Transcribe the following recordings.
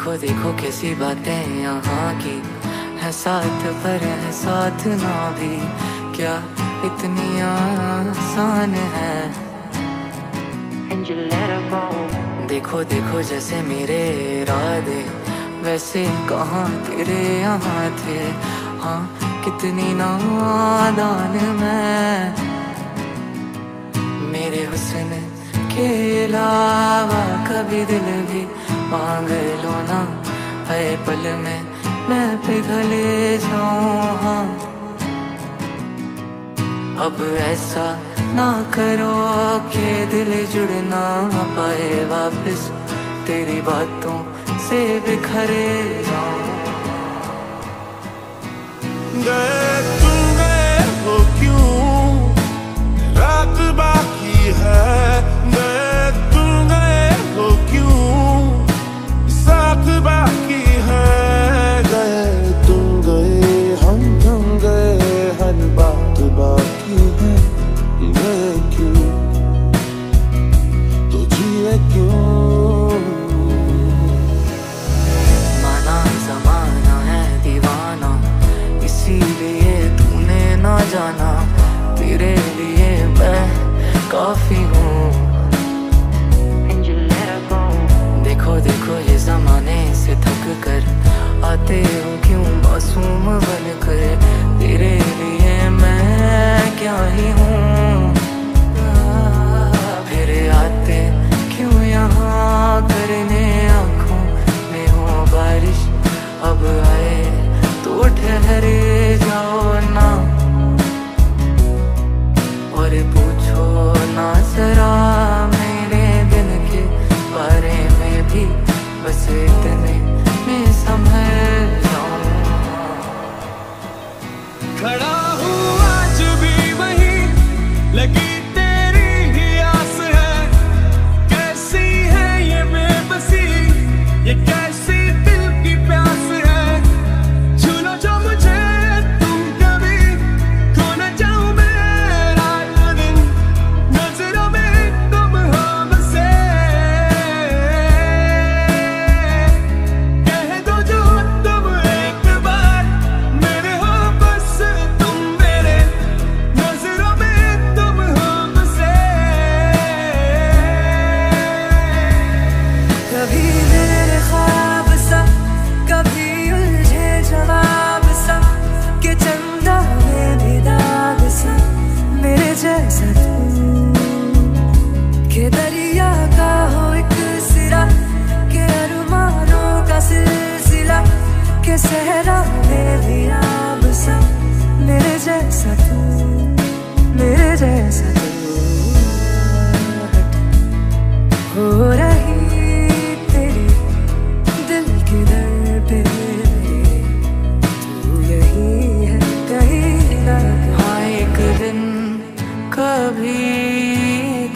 देखो देखो कैसी बातें यहाँ की है, साथ पर है साथ ना भी, क्या इतनी आसान है। देखो देखो जैसे मेरे इरादे वैसे कहाँ तेरे यहाँ थे, हाँ कितनी नादान मैं। मेरे हुस्न के अलावा कभी दिल भी मांग लो ना, हर पल में मैं पिघल जाऊं। हाँ अब ऐसा ना करो कि दिल जुड़ ना पाए, वापस तेरी बातों से बिखरे जाऊं। गए तुम गए हो क्यों, रात बाकी है। गए तुम गए हो क्यों, साथ बाकी है। गए तुम गए हम थम गए, हर बात बाकी है। गए क्यों तो जिए क्यों, माना जमाना है दीवाना, इसीलिए तूने ना जाना, तेरे लिए मैं काफी हूँ। देखो देखो ये जमाने से थक कर आते हो क्यों मासूम बनकर, तेरे लिए मैं क्या ही हूँ। फिर आते क्यों यहाँ करने, आँखों में हो बारिश अब आए तो ठहरे जाओ ना, और पूछो ना जरा मेरे दिन के बारे में भी, बस इतने में संभल जाऊं। खड़ा हूँ आज भी वही, लगी तेरी ही आस है। कैसी है ये बेबसी, ये कैसी दिल की प्यास है। छूलो जो मुझे तुम कभी, खो न जाऊं मैं रात दिन, नजरों में तुम हो बसे। कह दो जो तुम एक बार मेरे हो, बस तुम मेरे नजरों में तुम हो बसे। कभी मेरे ख्वाब सा, कभी उलझे जवाब सा, कि चंदा में भी दाग सा, मेरे जैसा तू। के दरिया का हो एक सिरा, के अरमानों का सिलसिला, के सहरा में भी आब सा, मेरे जैसा तू, मेरे जैसा तू। हो रही तेरी दिल की दर पे, तू यही है कहीं ना। हाँ एक दिन कभी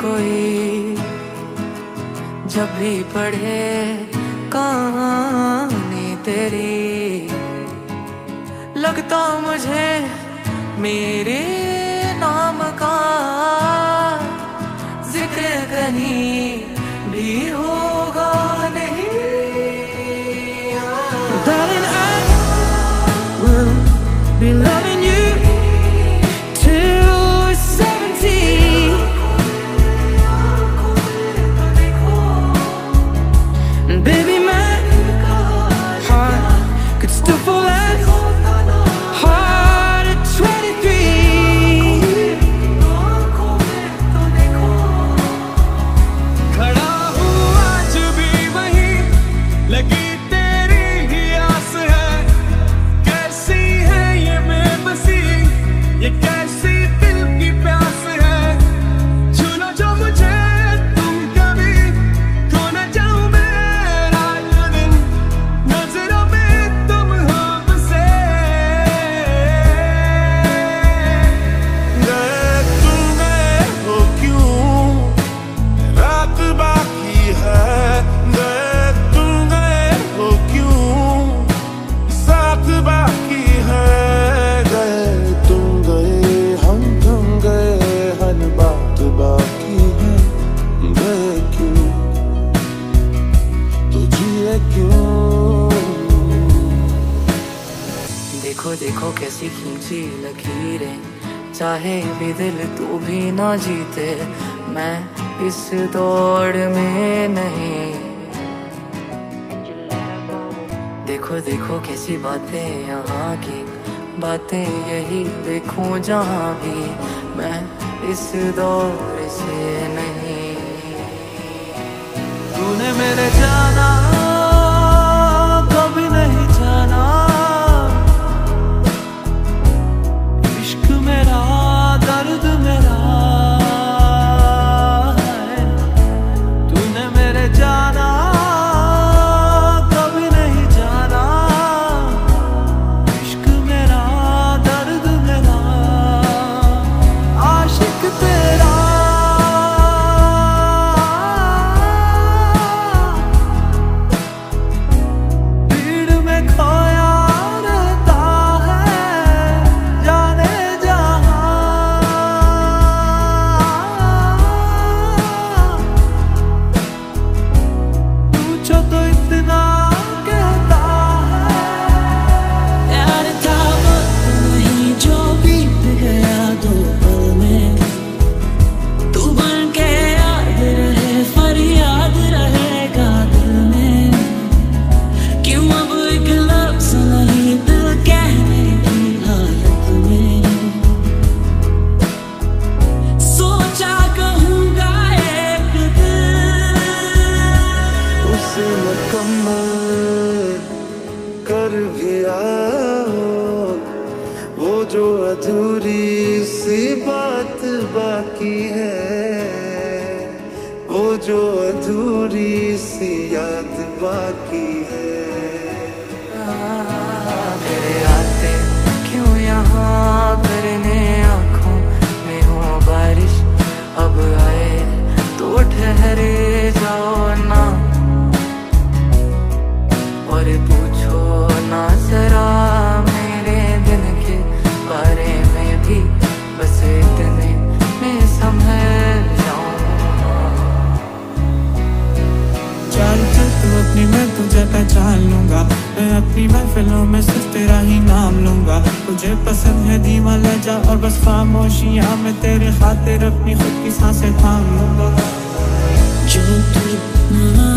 कोई जब भी पढ़े कहानी तेरी, लगता मुझे मेरे नाम का जिक्र कहीं भी होगा नहीं। Darling, I will be loving you till 70. And baby, my heart could still fall out hard at 23. देखो देखो कैसी खींची लकीरें, चाहे भी दिल तू भी ना जीते, मैं इस दौड़ में नहीं। देखो देखो कैसी बातें यहाँ की, बातें यही देखूं जहाँ भी, मैं इस दौड़ से नहीं। तूने मेरे जाना कभी नहीं जाना, इश्क मेरा दर्द मेरा है। तूने मेरे जाना कभी नहीं जाना, इश्क मेरा दर्द मेरा, आशिक तेरा। जो अधूरी सी बात बाकी है, वो जो अधूरी सी याद बाकी है। तेरे आते क्यों यहाँ करने, आँखों में हो बारिश अब आए तो ठहरे जाओ ना, और पूछो ना जरा मेरे दिन के बारे में भी, बस इतने में संभल जाऊं। चल चल तू अपनी, मैं तुझे पहचान लूंगा, मैं अपनी महफिलों में सिर्फ तेरा ही नाम लूंगा। तुझे पसंद है दीवाना जा, और बस खामोशियां में तेरे खातिर अपनी खुद की सांसें थाम लूंगा। जो तू